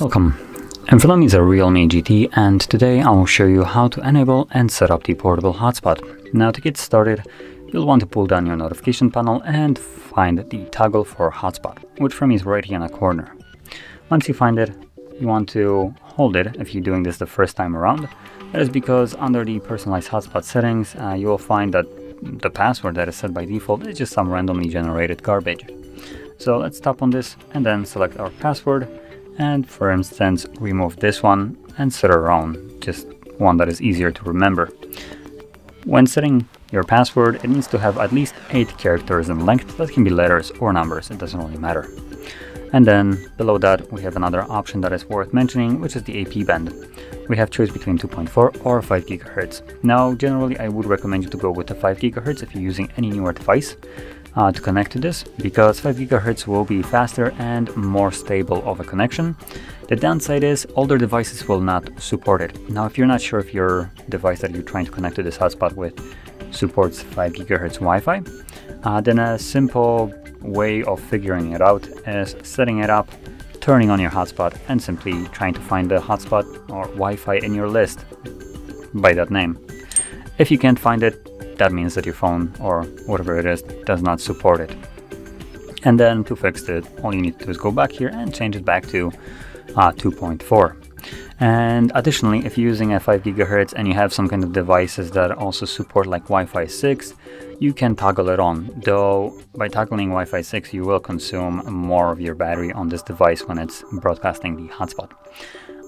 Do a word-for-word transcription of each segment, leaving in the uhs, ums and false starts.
Welcome, I'm Philum, it's a Realme G T, and today I will show you how to enable and set up the portable hotspot. Now, to get started, you'll want to pull down your notification panel and find the toggle for hotspot, which for me is right here in the corner. Once you find it, you want to hold it if you're doing this the first time around. That is because under the personalized hotspot settings, uh, you will find that the password that is set by default is just some randomly generated garbage. So let's tap on this and then select our password and, for instance, remove this one and set our own, just one that is easier to remember. When setting your password, it needs to have at least eight characters in length. That can be letters or numbers, it doesn't really matter. And then below that, we have another option that is worth mentioning, which is the A P band. We have choice between two point four or five gigahertz. Now, generally, I would recommend you to go with the five gigahertz if you're using any newer device uh, to connect to this, because five gigahertz will be faster and more stable of a connection. The downside is older devices will not support it. Now, if you're not sure if your device that you're trying to connect to this hotspot with supports five gigahertz Wi-Fi, uh, then a simple way of figuring it out is setting it up, turning on your hotspot, and simply trying to find the hotspot or Wi-Fi in your list by that name. If you can't find it, that means that your phone or whatever it is does not support it. And then to fix it, all you need to do is go back here and change it back to uh, two point four. And additionally, if you're using a five gigahertz and you have some kind of devices that also support like Wi-Fi six, you can toggle it on, though by toggling Wi-Fi six you will consume more of your battery on this device when it's broadcasting the hotspot.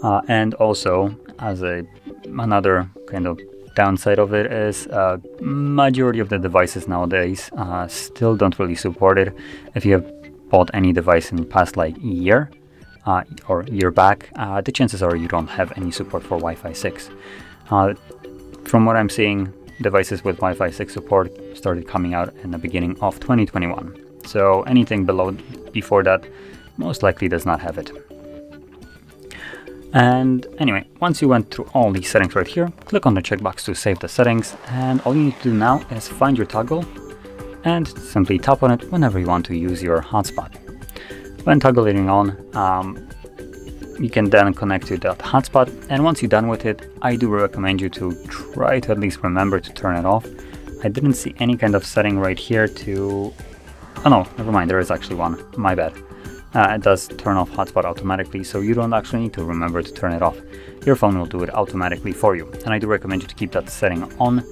Uh, and also, as a another kind of downside of it is uh, majority of the devices nowadays uh, still don't really support it. If you have bought any device in the past like year, Uh, or year back, uh, the chances are you don't have any support for Wi-Fi six. Uh, from what I'm seeing, devices with Wi-Fi six support started coming out in the beginning of twenty twenty-one. So anything below before that most likely does not have it. And anyway, once you went through all these settings right here, click on the checkbox to save the settings, and all you need to do now is find your toggle and simply tap on it whenever you want to use your hotspot. When toggling on, um, you can then connect to that hotspot, and once you're done with it, I do recommend you to try to at least remember to turn it off. I didn't see any kind of setting right here to... Oh no, never mind, there is actually one, my bad. Uh, it does turn off hotspot automatically, so you don't actually need to remember to turn it off. Your phone will do it automatically for you, and I do recommend you to keep that setting on,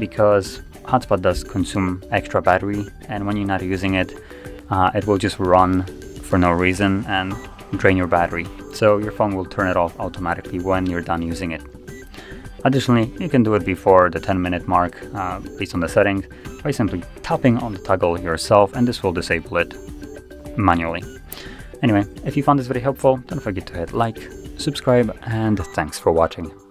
because hotspot does consume extra battery, and when you're not using it, uh, it will just run for no reason and drain your battery, so your phone will turn it off automatically when you're done using it. Additionally, you can do it before the ten minute mark uh, based on the settings by simply tapping on the toggle yourself, and this will disable it manually. Anyway, if you found this very helpful, don't forget to hit like, subscribe, and thanks for watching.